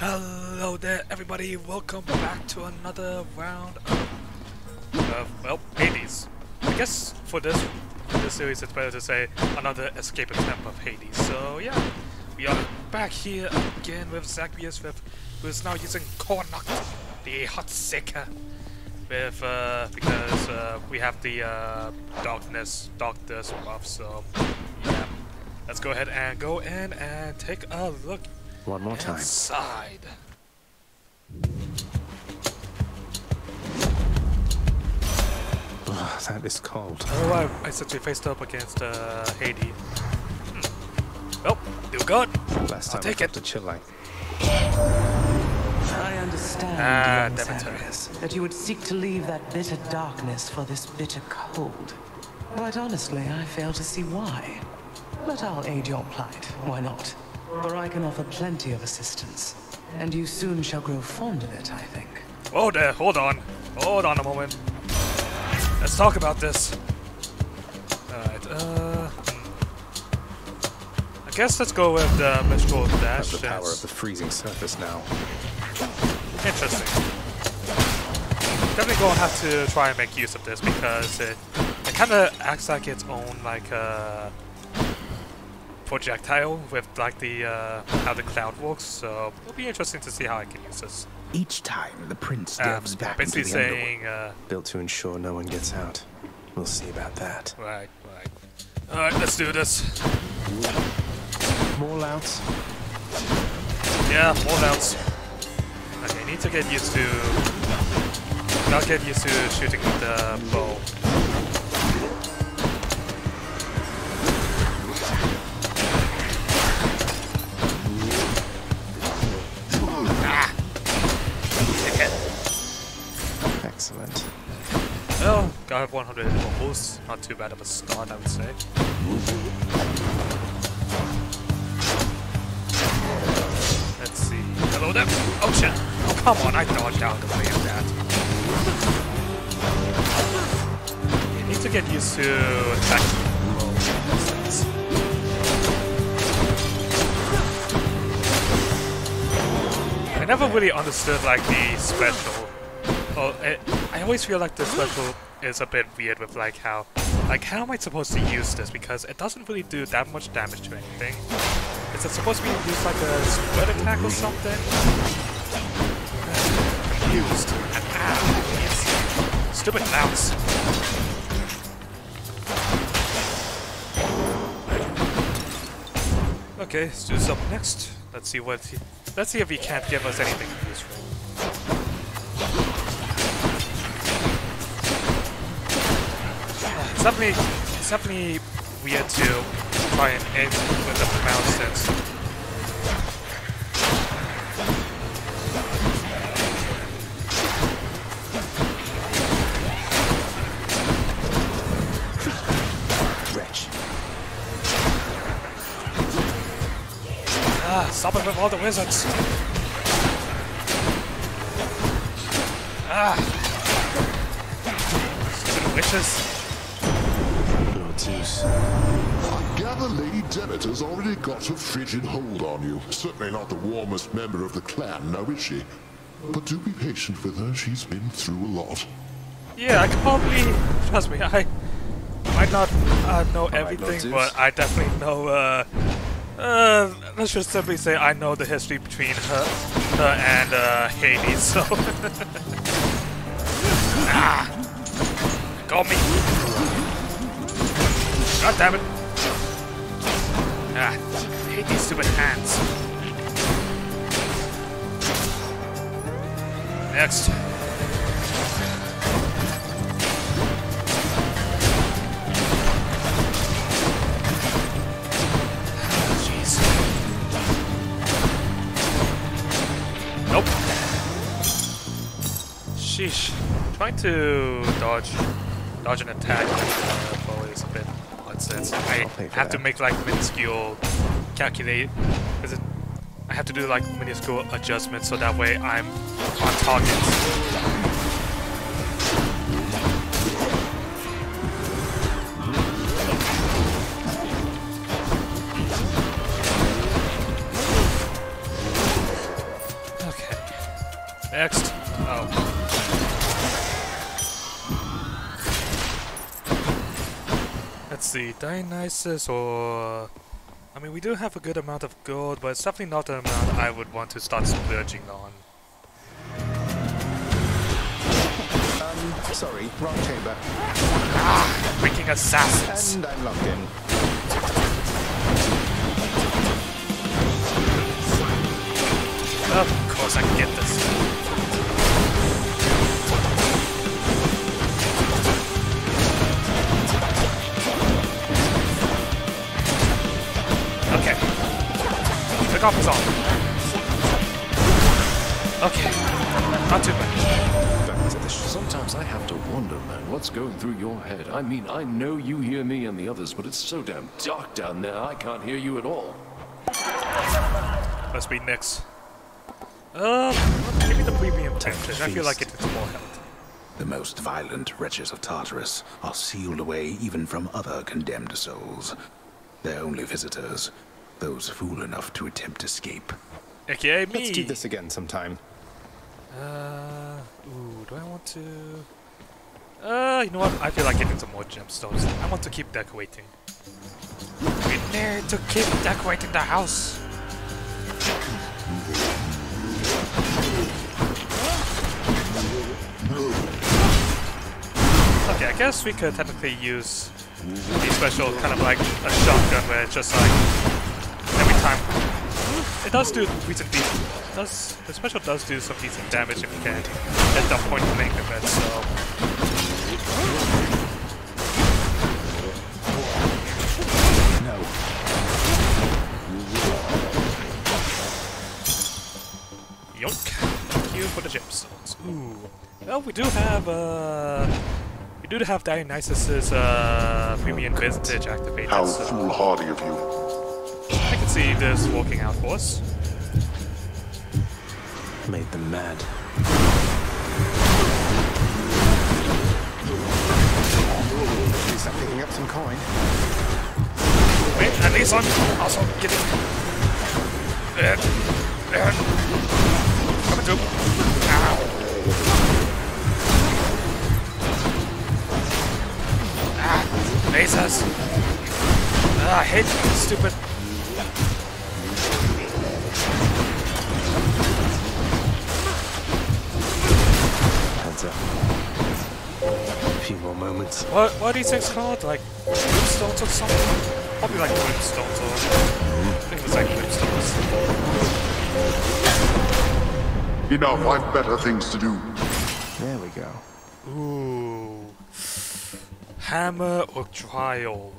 Hello there, everybody. Welcome back to another round of well, Hades. I guess for this series, it's better to say another escape attempt of Hades. So yeah, we are back here again with Zacvius Vef, who is now using Kornock, the Hot Seeker, with because we have the darkness buff. So yeah, let's go ahead and go in and take a look. One more time. Inside. Ugh, that is cold. Oh, I said you faced up against Hades. Well, do good. Last time I'll take it. To chill like. I understand, Demeter, that you would seek to leave that bitter darkness for this bitter cold. But honestly, I fail to see why. But I'll aid your plight. Why not? For I can offer plenty of assistance, and you soon shall grow fond of it, I think. Oh there, hold on a moment. Let's talk about this. Alright, I guess let's go with the Mirror Dash. That's the power of the freezing surface now. Interesting. Definitely gonna have to try and make use of this because it kinda acts like its own, like, projectile with like the how the cloud works, so it'll be interesting to see how I can use this. Each time the prince delves back into the saying, built to ensure no one gets out. We'll see about that. Right. All right, let's do this. More louts. Yeah, more louts. Okay, need to get used to shooting with the bow. Excellent. Well, I have 100 hit boost. Not too bad of a start, I would say. Let's see. Hello there. Oh shit! Oh come on! I dodged out the way of that. You need to get used to attacking. I never really understood like the special. Oh, I always feel like this special is a bit weird with like how am I supposed to use this, because it doesn't really do that much damage to anything. Is it supposed to be used like a spread attack or something? Used. And ow, yes. Stupid mouse. Okay, Zeus up next. Let's see what he, let's see if he can't give us anything useful. It's definitely weird to try and aim with the mouse since wretch. Ah, stop it with all the wizards. Ah, stupid witches. I gather Lady Demeter's already got a frigid hold on you. Certainly not the warmest member of the clan, now is she? But do be patient with her, she's been through a lot. Yeah, I can probably... trust me, I might not know everything, but I definitely know, let's just simply say I know the history between her and Hades, so... ah! Got me! God damn it! Ah, I hate these stupid hands. Next. Jeez. Nope. Sheesh. Trying to dodge an attack with bow is a bit. Since I have to make like minuscule calculate, is it? I have to do like minuscule adjustments so that way I'm on target. Next. Oh. Let's see. Dionysus or... I mean, we do have a good amount of gold, but it's definitely not an amount I would want to start splurging on. Sorry, wrong chamber. Ah! Freaking assassins! And I'm locked in. Of course I can get this. Okay. Took off his arm. Okay. Not too much. Sometimes I have to wonder, man, what's going through your head. I mean, I know you hear me and the others, but it's so damn dark down there, I can't hear you at all. Must be Nyx. Give me the premium temptation. I feel like it's more health. The most violent wretches of Tartarus are sealed away even from other condemned souls. Their only visitors, those fool enough to attempt escape. Okay, me. Let's do this again sometime. Ooh, do I want to... you know what? I feel like getting some more gemstones. I want to keep decorating. We need to keep decorating the house. Okay, I guess we could technically use the special kind of like a shotgun where it's just like every time it does do decent the special does do some decent damage if you can at the point blank of it, so no. Yonk. Thank you for the gemstones. Ooh. Well, we do have Dionysus's premium visage activated. How foolhardy of you. I can see this walking out for us. Made them mad. At least I'm picking up some coin. Wait, at least I'm also getting... Coming to... Ow! Lasers! I hate you, stupid. Hands up. A few more moments. What are these things called? Like bloomstones or something? Probably like bloomstones or things like bloomstones. Enough, I've better things to do. There we go. Ooh. Hammer or trial?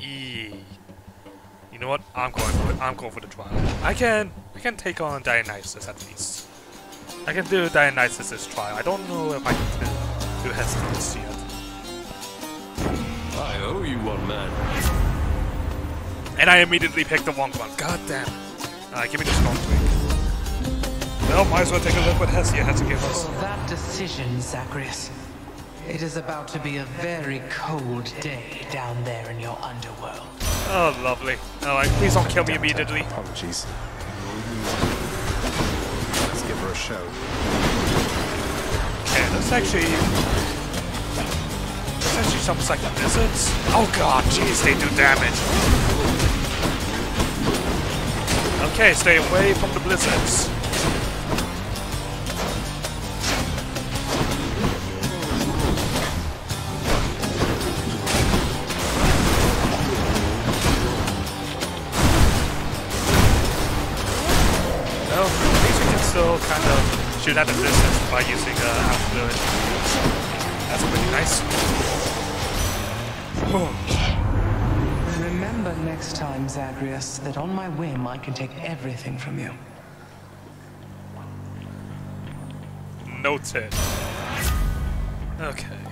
Eee. You know what? I'm going for the trial. I can take on Dionysus at least. I can do Dionysus's trial. I don't know if I can do Hestia yet. I owe you one, man. And I immediately picked the wrong one. God damn. Give me the strong drink. Well, might as well take a look what Hestia had to give us. For that decision, Zagreus. It is about to be a very cold day down there in your underworld. Oh, lovely. Alright, please don't kill me immediately. Apologies. Let's give her a show. Okay, that's actually... That's actually something like the lizards. Oh god, jeez, they do damage. Okay, stay away from the blizzards. Kind of shoot at the distance by using half fluid. That's pretty nice. Oh. Remember next time, Zagreus, that on my whim I can take everything from you. Noted. Okay.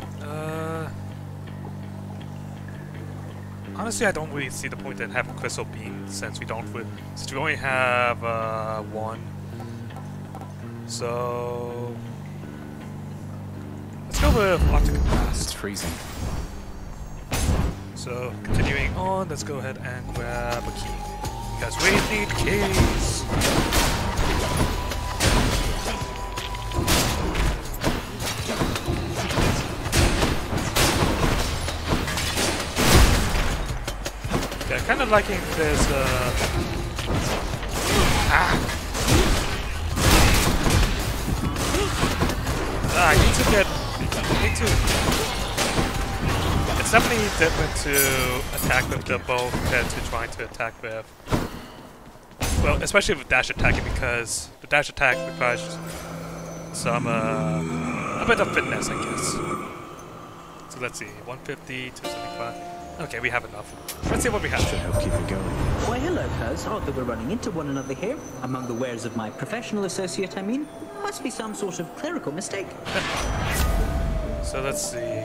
Honestly, I don't really see the point in having crystal beam since we don't. Since we only have one. So let's go with Octagon Pass. It's freezing. So continuing on, let's go ahead and grab a key. Because we need keys. of liking this. I need to get. It's definitely different to attack with the bow compared to trying to attack with. Well, especially with dash attacking, because the dash attack requires some a bit of fitness, I guess. So let's see, 150, 275. Okay, we have enough. Let's see what we have. Should help keep it going. Why, hello, cuz. Odd that we're running into one another here. Among the wares of my professional associate, I mean. Must be some sort of clerical mistake. So let's see.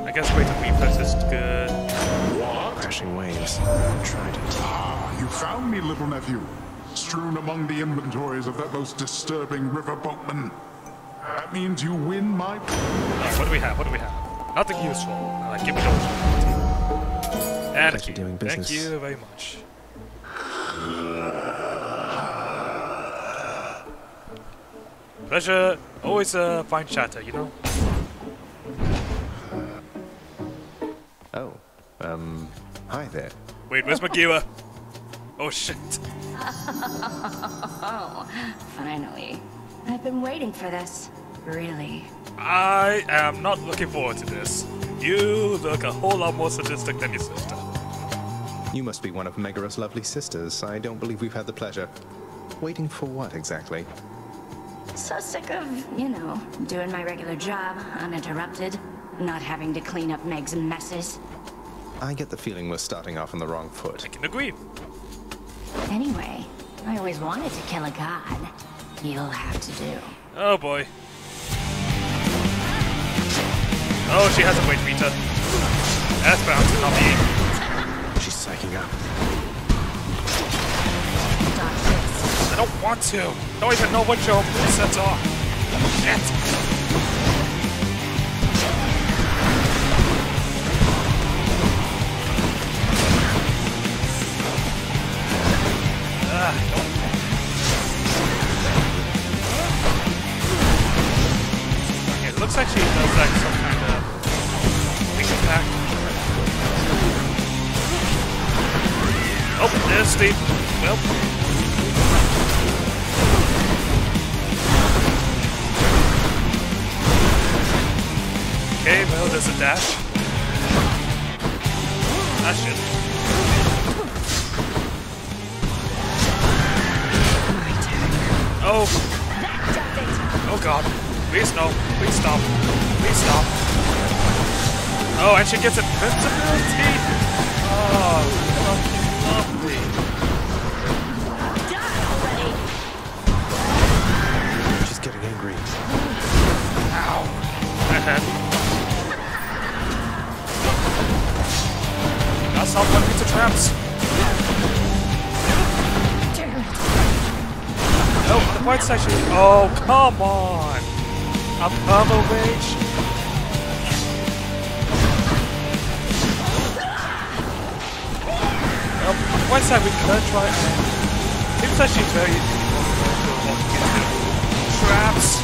I guess wait to reflex is good. What? Crashing waves. Tried it. Ah, you found me, little nephew. Strewn among the inventories of that most disturbing riverboatman. That means you win my. What do we have? What do we have? Nothing useful. Give me those. And a key. Doing business. Thank you very much. Pleasure, always a fine chatter, you know? Oh, hi there. Wait, where's Magira? Oh shit. Oh, finally. I've been waiting for this, really. I am not looking forward to this. You look a whole lot more sadistic than your sister. You must be one of Megara's lovely sisters. I don't believe we've had the pleasure. Waiting for what exactly? So sick of, you know, doing my regular job, uninterrupted, not having to clean up Meg's messes. I get the feeling we're starting off on the wrong foot. I can agree. Anyway, I always wanted to kill a god. You'll have to do. Oh boy. Oh, she has a weight meter. That's bound to not be in. She's psyching up. I don't want to. Don't even know what your sets are. Shit. It looks like she does like some kind of big attack. Oh, there's Steve. Well. Okay, well, there's a dash. That shit. Oh. Oh god. Please no. Please stop. Please stop. Oh, and she gets invincibility? Oh, lovely. Die already! She's getting angry. Ow. That's not going into traps. Oh, the white section. Oh, come on. A purple rage. On the white side, we could try it. Seems like she's very traps.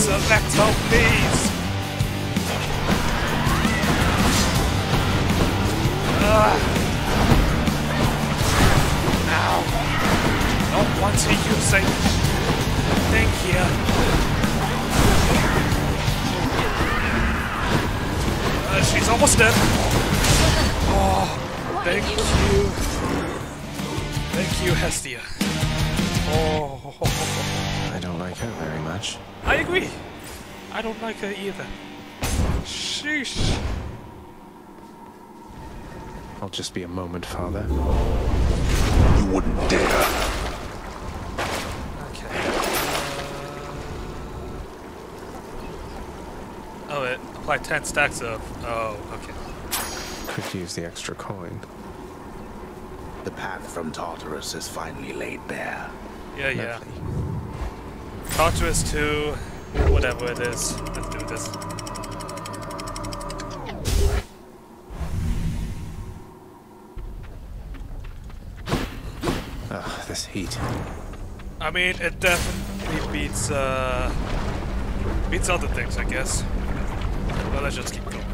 Selecto, please! Ow! Don't want to use a thing here. She's almost dead! Oh, thank you! Thank you, Hestia. Oh. I don't like her very much. I agree. I don't like her either. Sheesh. I'll just be a moment, Father. You wouldn't dare. Okay. Oh, it applied 10 stacks of. Oh, okay. Could use the extra coin. The path from Tartarus is finally laid bare. Yeah, yeah. Lovely. Tartarus to whatever it is. Let's do this. Ah, this heat. I mean, it definitely beats Beats other things, I guess. But let's just keep going. God,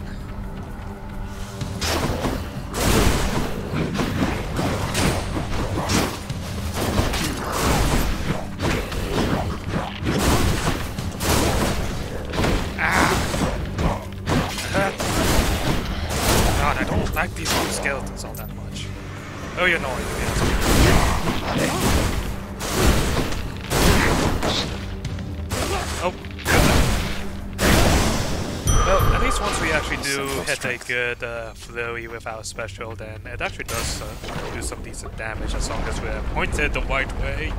I don't like these new skeletons all that much. Very annoying, yes. Once we actually do hit a good flurry with our special, then it actually does do some decent damage as long as we're pointed the right way.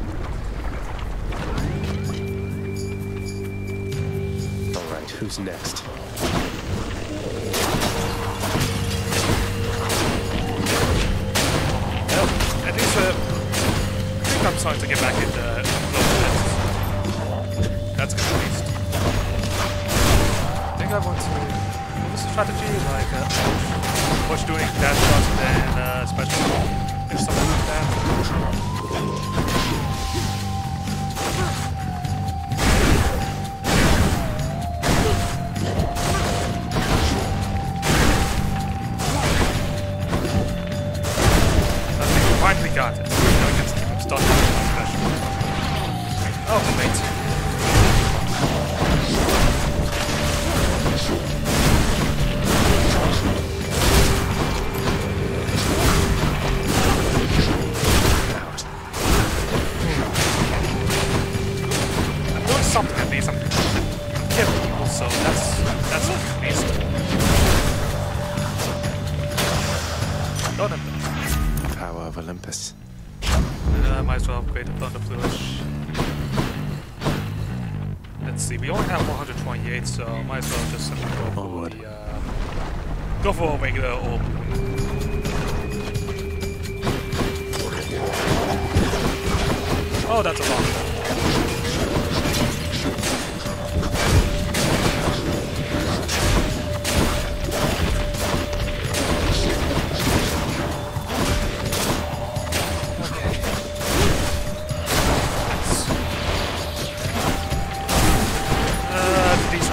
Alright, who's next? Well, at least I think I'm starting to get back in the flow. That's good at least. I think I want to... strategy like push doing dash shots and special if something like that. I think we finally got it. Now we can keep him stunned with special. Oh, mate. So might as well just go for a regular orb. Oh, that's a lot.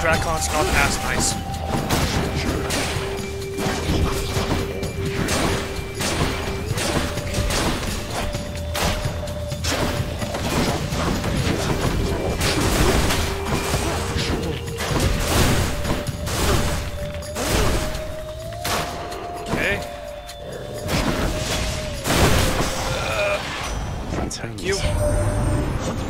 Dracon's not as nice. Okay. Thank you.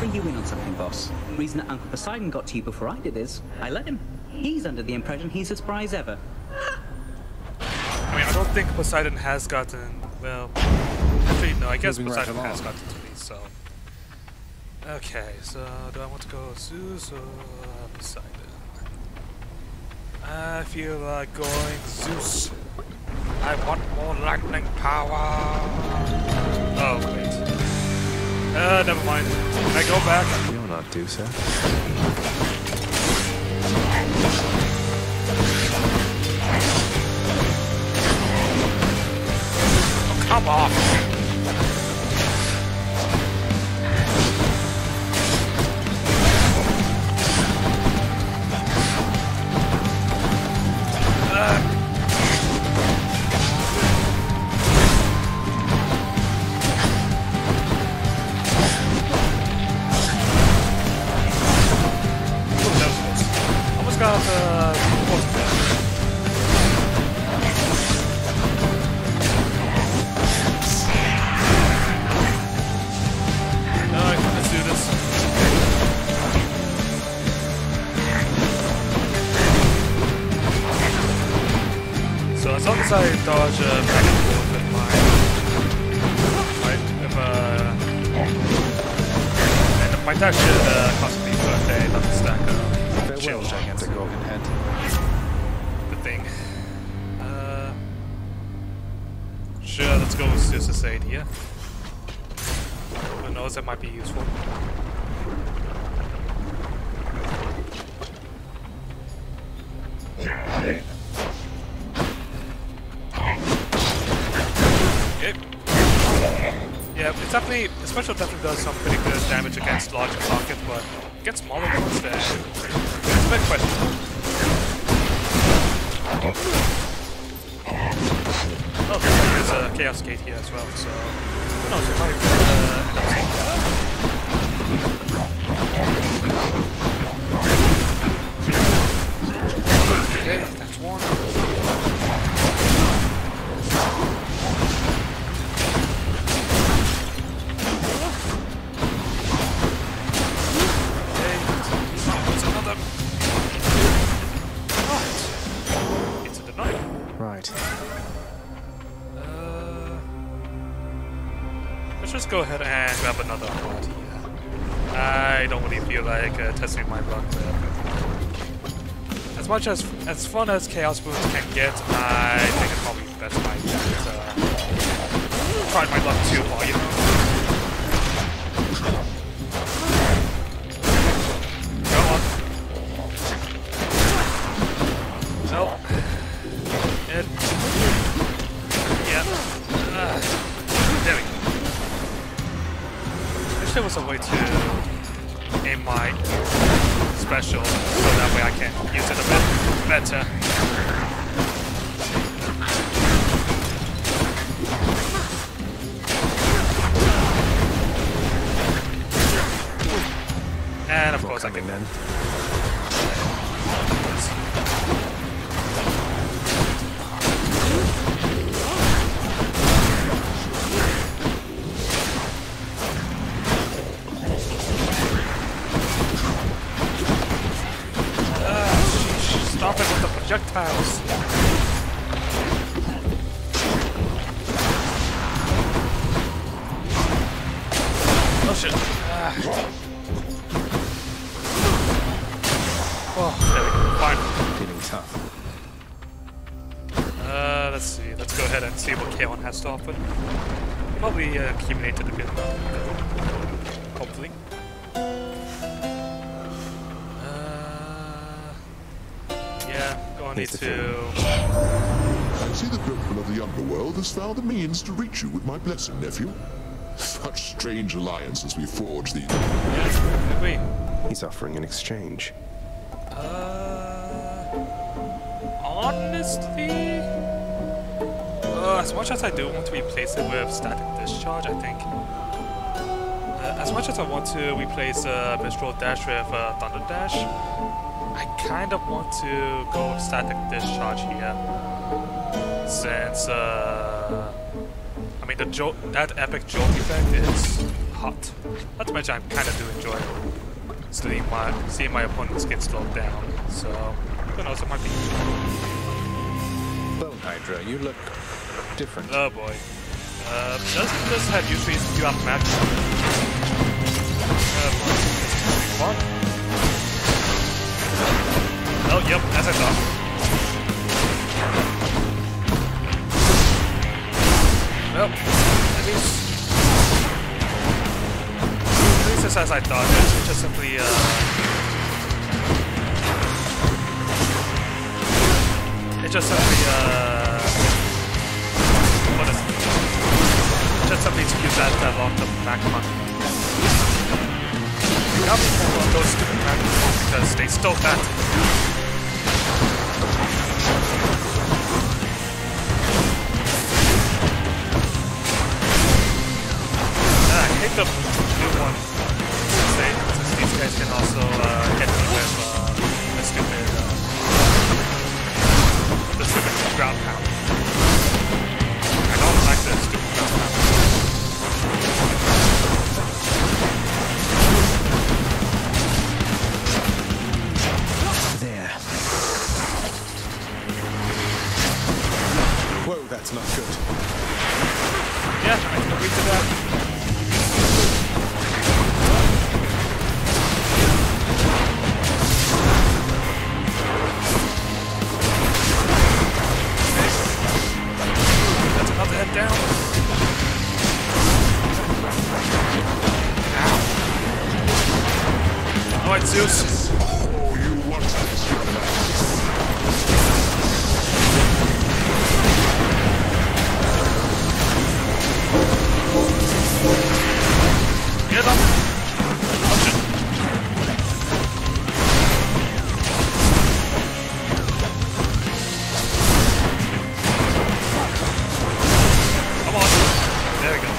Bring you in on something, boss. The reason that Uncle Poseidon got to you before I did is I let him. He's under the impression he's as spry as ever. I mean, I don't think Poseidon has gotten, well, actually no, I guess Poseidon has gotten to me, so. Okay, so do I want to go Zeus or Poseidon? I feel like going Zeus. I want more lightning power. Oh, wait. Never mind. Can I go back? You're not Dusa. Oh, come off! Dodge back and forth with my dash should cost me for a day, not the stack of chill giants. The golden head. The thing. Sure, let's go with Zeus's aid here. Who knows, that might be useful. Yeah, it's definitely, the special definitely does some pretty good damage against large socket, but it gets smaller ones there. It's a bit questionable. Oh, there's a Chaos Gate here as well, so who knows, it might be okay, that's one. Go ahead and grab another one here. I don't really feel like testing my luck there. As much as fun as Chaos Moons can get, I think it's probably best I just try my luck too far, you know. Go on. Nope. There we go. There was a way to aim my special, so that way I can use it a bit better. And of course I can then. Projectiles. Oh shit. Oh, there we go. Fine. Getting tough. Let's see. Let's go ahead and see what K1 has to offer. Probably accumulated a bit. Hopefully. Need to... I see the Pilgrim of the Underworld has found the means to reach you with my blessing, nephew. Such strange alliances we forge these. Yes, we. He's offering an exchange. Honestly, as much as I do want to replace it with static discharge, I think. As much as I want to replace Mistral Dash with Thunder Dash. I kind of want to go with static discharge here, since I mean that epic jolt effect is hot. Not to mention I kind of do enjoy seeing my opponents get slowed down. So who knows, it might be. Well, Hydra, you look different. Oh boy, doesn't this have usually you have match? Fun. Oh, yep, as I thought. Well, at least it's as I thought. It's just simply, what is it? Just simply to use that along the magma. I can't be careful of those stupid maggots because they stole that. I hate the new one since these guys can also get me with the stupid ground pound. I don't like the stupid ground pound. That's not good. Yeah, I can agree to that. That's another head down. Ow. Alright, Zeus. Oh, you want that?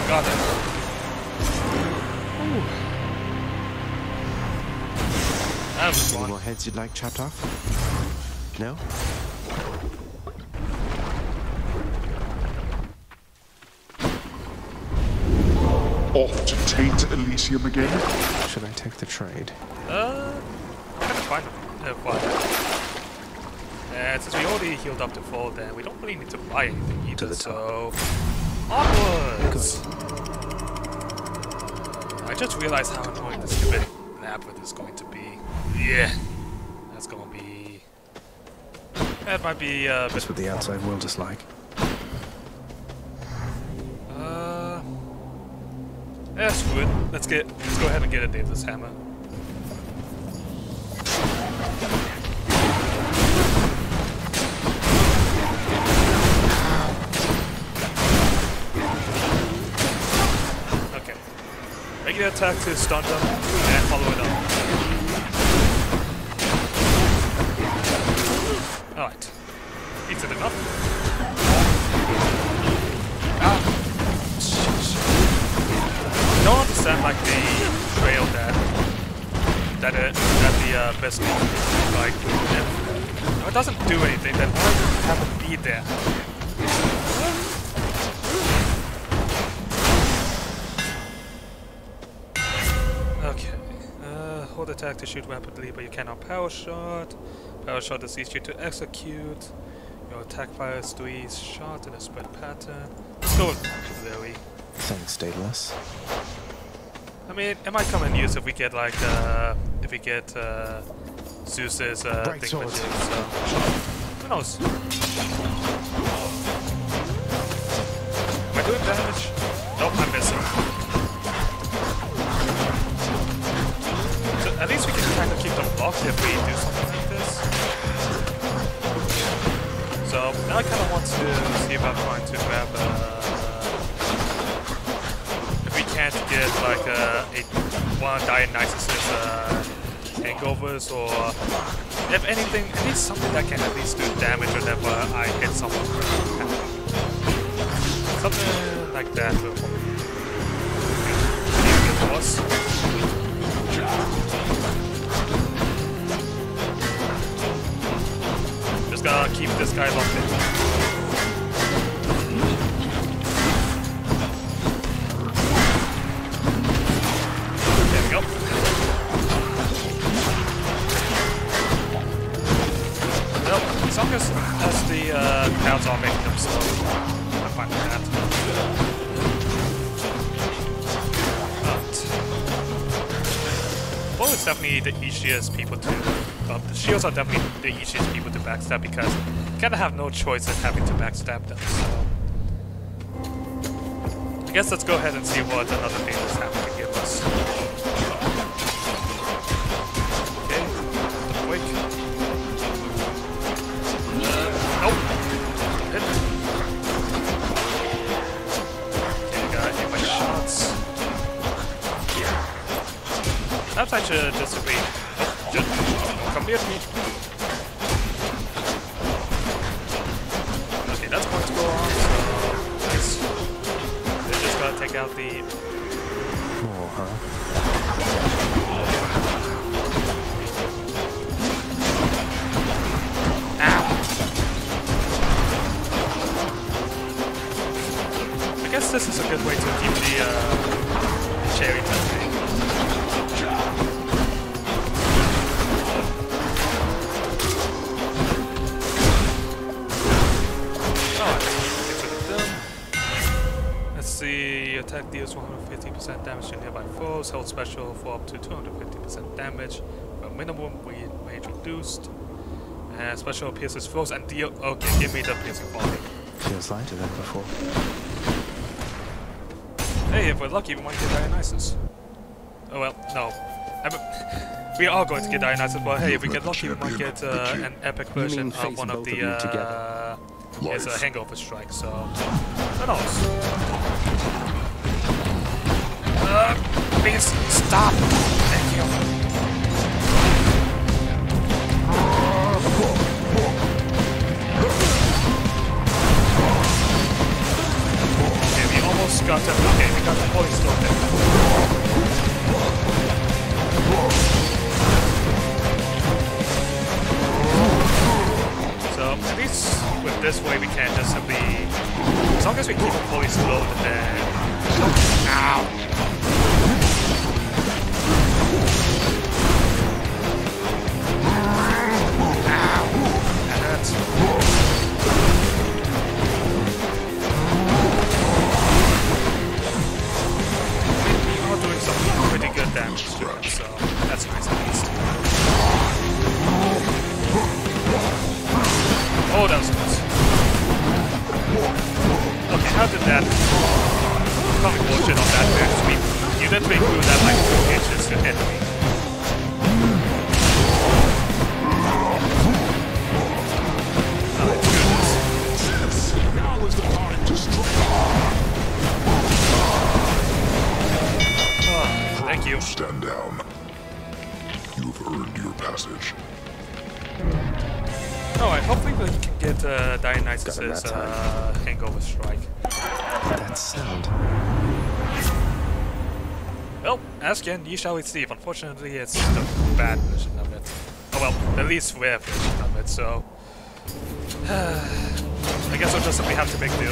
Got it. Ooh. That was fun. Any more heads you'd like chopped off? No? Off to taint Elysium again? Should I take the trade? I haven't find it. And since we already healed up to full, then we don't really need to buy anything either, to the top. So... Onwards! I just realized how annoying this stupid naplet is going to be. Yeah. That's gonna be... That might be a bit... That's what the outside world is like. Yeah, screw it. Let's go ahead and get a Daedalus Hammer. Attack to stun them and follow it up. Alright. Is it enough? Ah. I don't understand like the trail that the best one is like. If it doesn't do anything, then why have it be there? Hold attack to shoot rapidly, but you cannot power shot. Power shot is easier to execute. Your attack fires 3 shots in a spread pattern. Still very. Thanks, Daedalus. I mean, it might come in use if we get like if we get Zeus's thing for Zeus. Who knows? Am I doing damage? Nope, I'm missing. At least we can kind of keep them blocked if we do something like this. So now I kind of want to see about trying to grab a... If we can't get like one of Dionysus' hangovers, or if anything, at least something that can at least do damage whenever I hit someone. Something like that will be worse. Just gotta keep this guy locked in. There we go. Nope, as long as the crowds are making them slow, I'm fine with that. Well, it's definitely the easiest people to... the shields are definitely the easiest people to backstab, because you kind of have no choice in having to backstab them, so... I guess let's go ahead and see what another Daedalus Hammer can give us. Okay, quick. Nope! Hit. Okay, I gotta hit my shots. Perhaps I should just wait. Oh, just come near me. Okay, that's going to go on, so nice. They're just gonna take out the... Oh, huh. Ow! I guess this is a good way to keep the cherry testing. Attack deals 150% damage to nearby foes, held special for up to 250% damage, but minimum range reduced. And special pierces foes and deal. Okay, give me the piercing volley. Feels lighter than before. Hey, if we're lucky, we might get Dionysus. Oh well, no. We are going to get Dionysus, but hey, if we get lucky, we might get an epic version of one of the it's a hangover strike, so who knows? Please stop! Thank you. Okay, we almost got to... Okay, we got the Holy Storm there. So, at least with this way we can just simply... As long as we keep it fully slowed, then... Ow! Dionysus is hangover strike. That sound. Well, ask and you shall receive. Unfortunately, it's the bad version of it. Oh well, the least rare version of it. So I guess we'll just we have to make do. I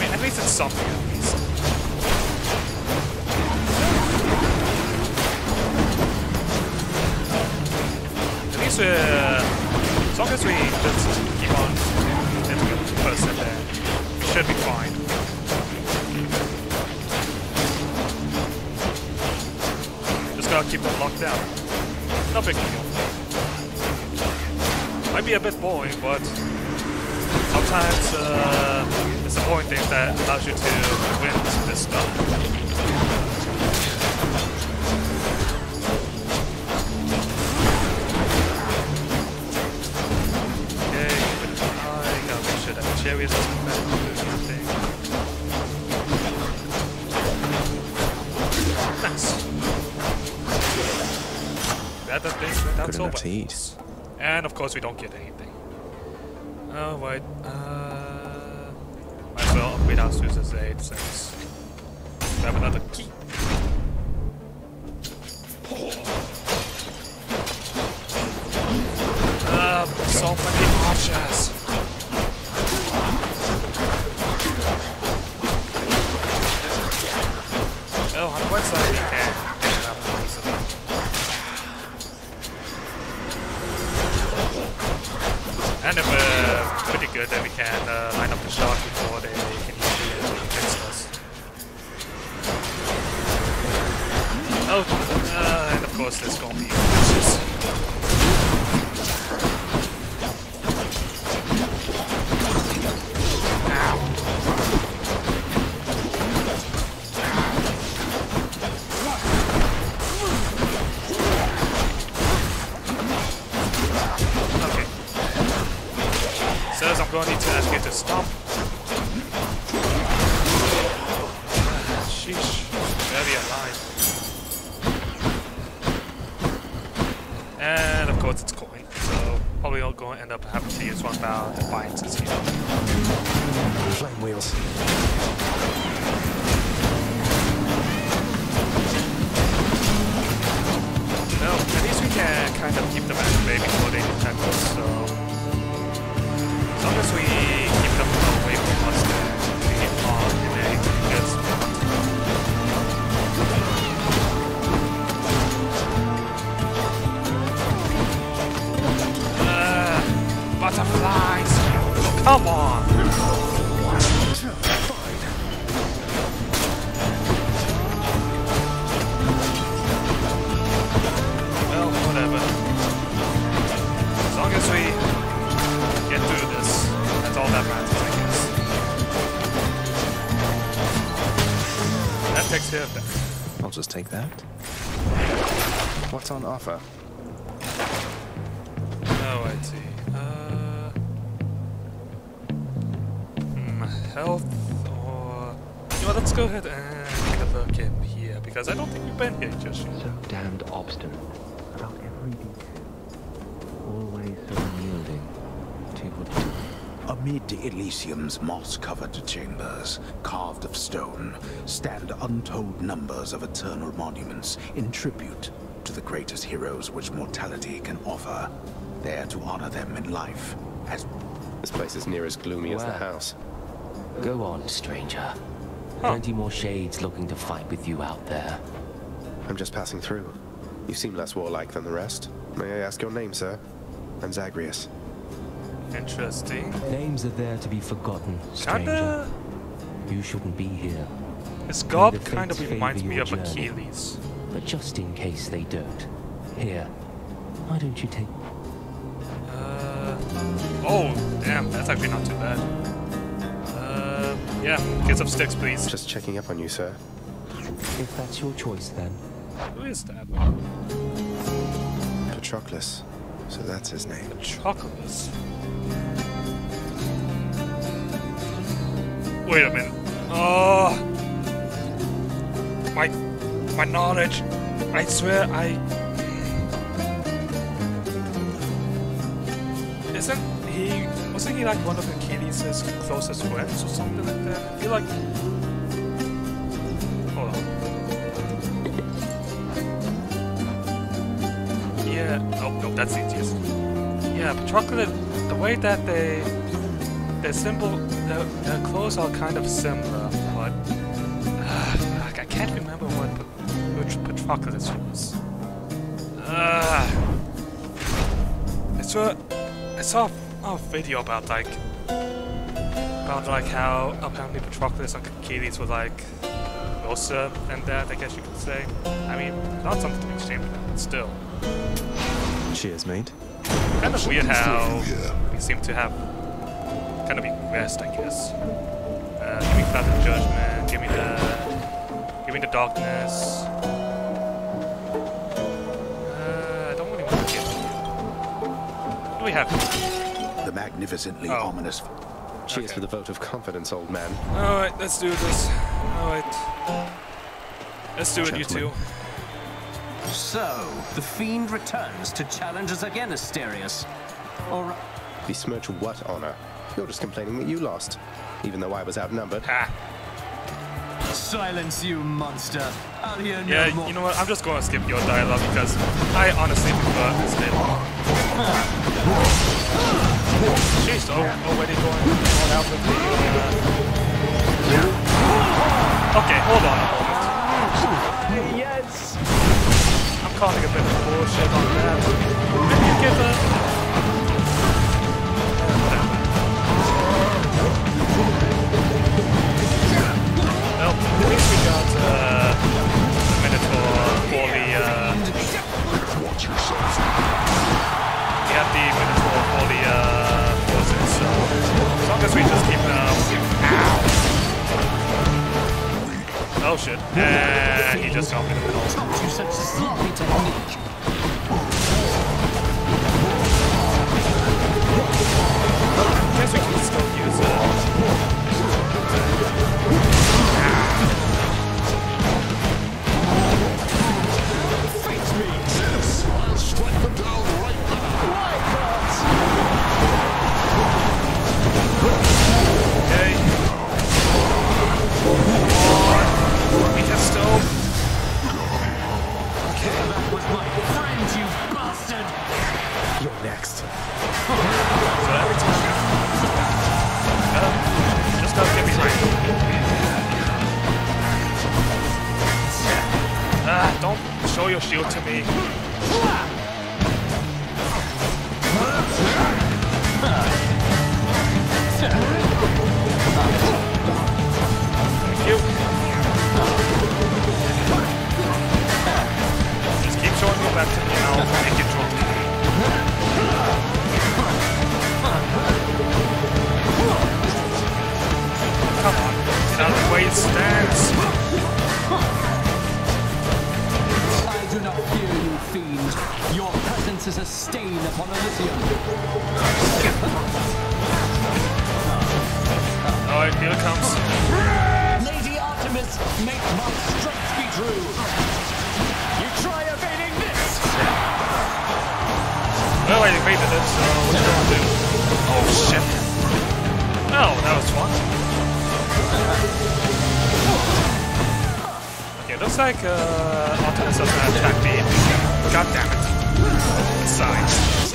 mean, at least it's something. At least. As long as we just. On difficult person there. We should be fine. Just gotta keep them locked down. No big deal. Might be a bit boring, but sometimes it's the boring thing that allows you to win this stuff. Areas doesn't matter to do anything. Nice. That thing, that's over. To eat. And of course we don't get anything. Oh wait, might as well upgrade our Susa's aid since we have another key. So many archers. And if we're pretty good, then we can line up the shot before they can usually against us. Oh, and of course there's gonna be glitches. Stop. Sheesh. Very alive. And of course it's coin, so probably all going to end up having to use one about the appliances here. Flame wheels. Well, at least we can kind of keep them at bay before they attack us, so... As long as we keep them away from us, we get on in a good spot. Butterflies! Oh, come on! Well, whatever. As long as we get through this, that's all that matters, I guess. That takes care of that. I'll just take that. What's on offer? Oh, I see. Health or... You know, let's go ahead and take a look in here, because I don't think we've been here just yet. So damned obstinate about everything. Always so unyielding. Amid Elysium's moss-covered chambers, carved of stone, stand untold numbers of eternal monuments in tribute to the greatest heroes which mortality can offer, there to honor them in life as... This place is near as gloomy as the house. Go on, stranger. Plenty more shades looking to fight with you out there. I'm just passing through. You seem less warlike than the rest. May I ask your name, sir? I'm Zagreus. Interesting. Names are there to be forgotten, stranger. You shouldn't be here. His garb kind of reminds me of Achilles. But just in case they don't. Here, why don't you take... Oh, damn, that's actually not too bad. Yeah, get some sticks, please. Just checking up on you, sir. If that's your choice, then. Who is that? Patroclus. So that's his name. Patroclus. Wait a minute. My knowledge. I swear I... Wasn't he like one of Achilles' closest friends or something like that? I feel like... Hold on. Yeah, no, that's Zacvius. Yeah, Patroclus, the way that their clothes are kind of similar, but... I can't remember which Patroclus was. I saw a video about like how apparently Patroclus and Achilles were like closer than that, I guess you could say. I mean, not something to be ashamed of, but still. Cheers, mate. Kind of weird how we seem to have kind of regressed, I guess. Give me cloud of judgment, give me the darkness. I don't really want to get. What do we have here? Magnificently ominous. Cheers for the vote of confidence, old man. All right, let's do this. All right, let's do it, you two. So the fiend returns to challenge us again, Asterius. All right. Besmirch what honor? You're just complaining that you lost, even though I was outnumbered. Silence, you monster! I'll hear no more. You know what? I'm just going to skip your dialogue because I honestly prefer this bit. She's already going on out with the, Okay, hold on a moment. Yes! I'm calling a bit of bullshit on that. Maybe you give up. Well, at least we got the Minotaur for the... Watch yourself. We have the Minotaur for the... So, as long as we just keep oh shit. He just got me in the middle. I guess we can still use Oh, that was fun. Okay, looks like Optimus doesn't have attack B. God damn it. Besides.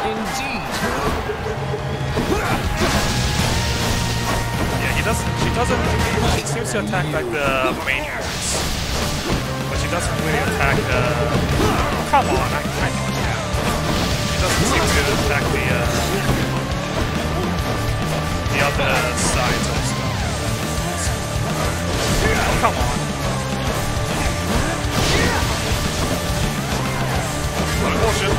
Indeed. Yeah, he doesn't. She doesn't. She seems to attack like the main heroes, but she doesn't really attack the. Come on, I know. Doesn't seem to attack the other side of the spell. Oh, come on. What a bullshit.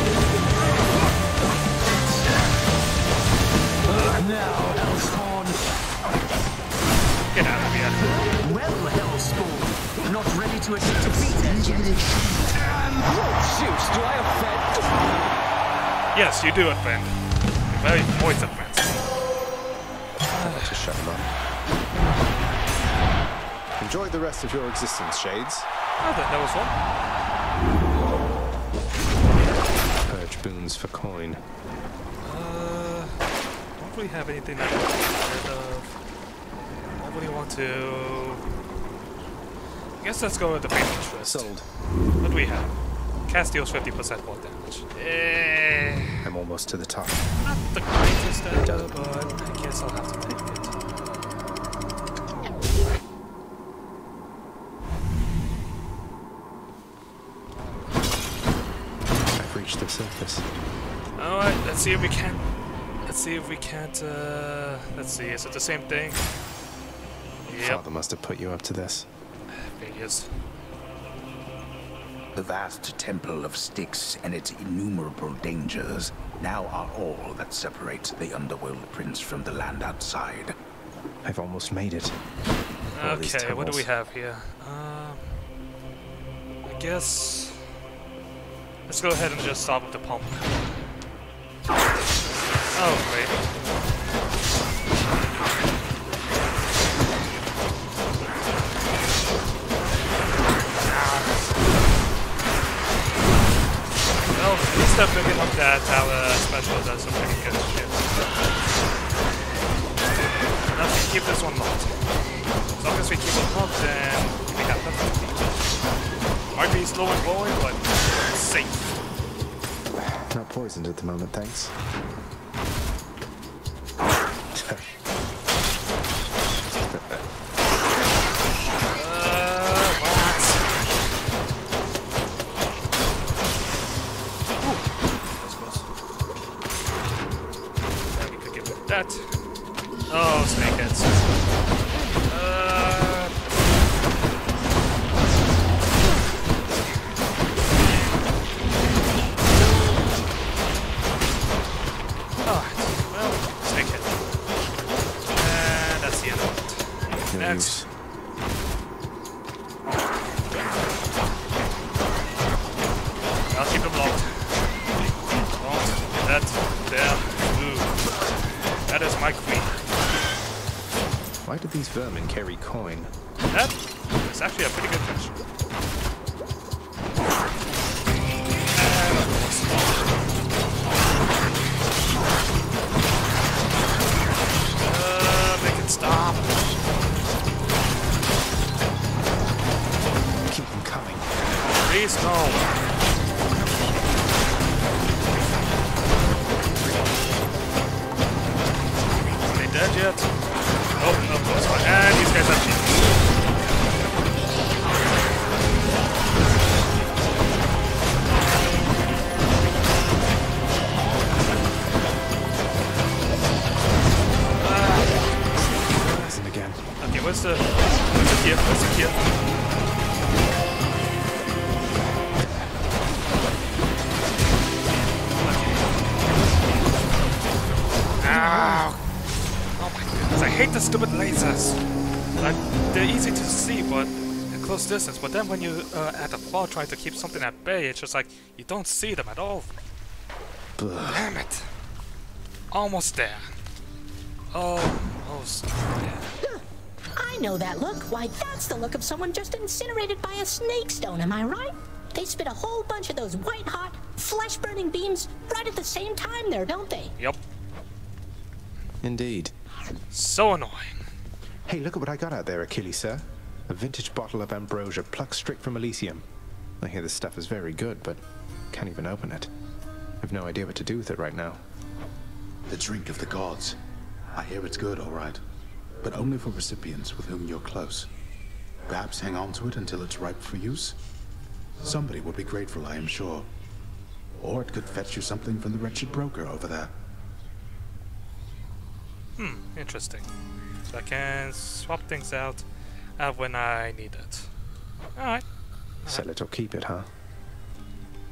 Now, Hellspawn. Get out of here. Well, Hellspawn. Not ready to defeat Angelus. And what shoots do I offend? Yes, you do offend. You're very voice offensive. I'd like to shut him up. Enjoy the rest of your existence, Shades. I thought that was one. Purge boons for coin. Don't really have anything that I don't really want to. I guess let's go with the painting first. Sold. What do we have? Cast deals 50% more damage. I'm almost to the top. Not the greatest idea, but I guess I'll have to take it. I've reached the surface. Alright, let's see if we can. Let's see if we can't. Let's see, is it the same thing? Yep. Father must have put you up to this. Figures. The vast temple of Styx and its innumerable dangers now are all that separates the underworld prince from the land outside. I've almost made it. Okay, what do we have here? I guess let's go ahead and just start with the pump. Oh, wait. I'm thinking of that, how special does some pretty good shit. Let's keep this one locked. As long as we keep it locked, then we have nothing. Might be slow and boring, but safe. Not poisoned at the moment, thanks. Distance, but then when you at the far try to keep something at bay, it's just like you don't see them at all. Blah. Damn it! Almost there. Almost there. I know that look. Why, that's the look of someone just incinerated by a snake stone. Am I right? They spit a whole bunch of those white hot, flesh burning beams right at the same time, there, don't they? Yep. Indeed. So annoying. Hey, look at what I got out there, Achilles, sir. A vintage bottle of ambrosia plucked straight from Elysium. I hear this stuff is very good, but can't even open it. I've no idea what to do with it right now. The drink of the gods. I hear it's good, all right. But only for recipients with whom you're close. Perhaps hang on to it until it's ripe for use? Somebody will be grateful, I am sure. Or it could fetch you something from the wretched broker over there. Hmm, interesting. So I can swap things out when I need it. Alright. Sell it or keep it, huh?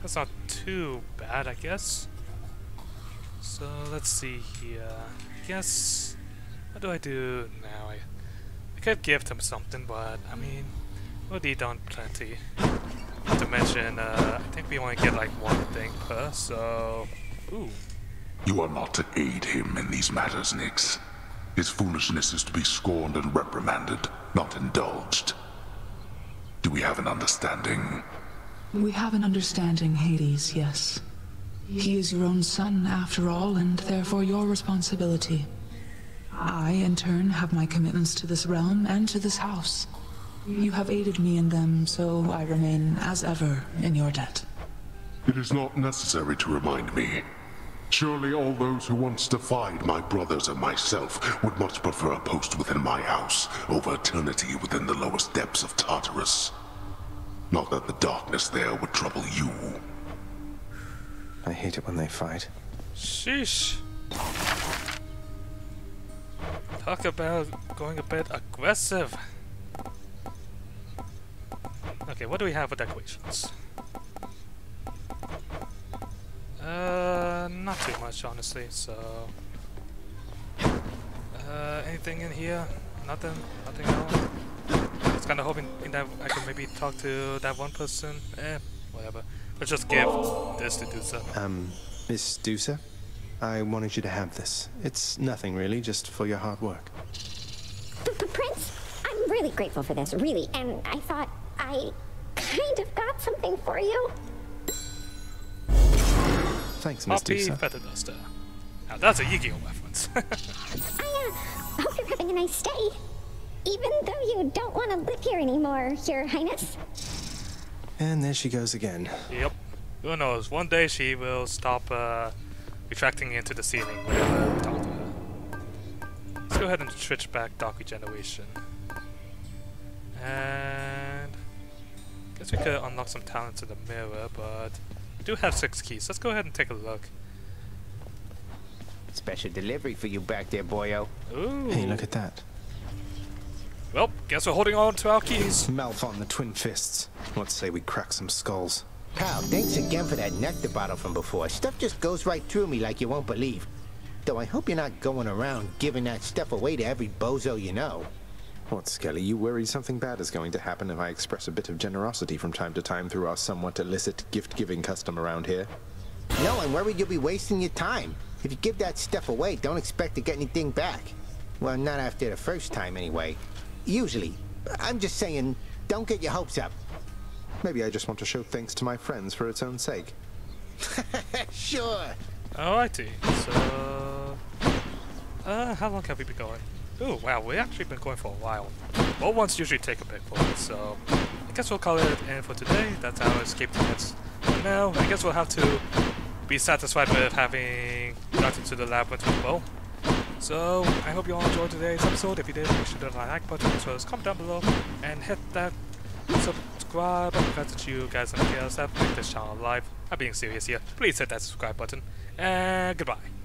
That's not too bad, I guess. So, let's see here. I guess... what do I do now? I could give them something, but, I mean... we'll eat on plenty. Not to mention, I think we only get like one thing per, so... ooh. You are not to aid him in these matters, Nyx. His foolishness is to be scorned and reprimanded, not indulged. Do we have an understanding? We have an understanding, Hades, yes. He is your own son, after all, and therefore your responsibility. I, in turn, have my commitments to this realm and to this house. You have aided me in them, so I remain, as ever, in your debt. It is not necessary to remind me. Surely all those who once defied my brothers and myself would much prefer a post within my house over eternity within the lowest depths of Tartarus. Not that the darkness there would trouble you. I hate it when they fight. Sheesh. Talk about going a bit aggressive. Okay, what do we have with equations? Not too much, honestly, so... anything in here? Nothing? Nothing at all? I was kinda hoping that I could maybe talk to that one person. Eh, whatever. Let's just give this to Dusa. Miss Dusa? I wanted you to have this. It's nothing really, just for your hard work. Prince, I'm really grateful for this, really, and I thought... I kind of got something for you. Thanks, Miss Dusa. Feather Duster. Now that's a Yu-Gi-Oh reference. I hope you're having a nice day. Even though you don't want to live here anymore, Your Highness. And there she goes again. Yep. Who knows? One day she will stop retracting into the ceiling whenever I talk to her. Let's go ahead and switch back Dark Regeneration. And... guess we could unlock some talents in the mirror, but we do have 6 keys. Let's go ahead and take a look. Special delivery for you back there, boyo. Ooh. Hey, look at that. Well, guess we're holding on to our keys. Mouth on the twin fists. Let's say we crack some skulls. Pal, thanks again for that nectar bottle from before. Stuff just goes right through me like you won't believe. Though I hope you're not going around giving that stuff away to every bozo you know. What, Skelly? You worry something bad is going to happen if I express a bit of generosity from time to time through our somewhat illicit gift-giving custom around here? No, I'm worried you'll be wasting your time. If you give that stuff away, don't expect to get anything back. Well, not after the first time, anyway. Usually. I'm just saying, don't get your hopes up. Maybe I just want to show thanks to my friends for its own sake. Sure. Alrighty. So... how long have we been going? Ooh, wow, we've actually been going for a while. Well, ones usually take a bit for it, so... I guess we'll call it in for today. That's our escape defense for now. I guess we'll have to be satisfied with having gotten to the labyrinth as well. So, I hope you all enjoyed today's episode. If you did, make sure to hit that like button as well as comment down below. And hit that subscribe button. Congrats to you guys and the girls that make this channel live. I'm being serious here. Please hit that subscribe button. And goodbye.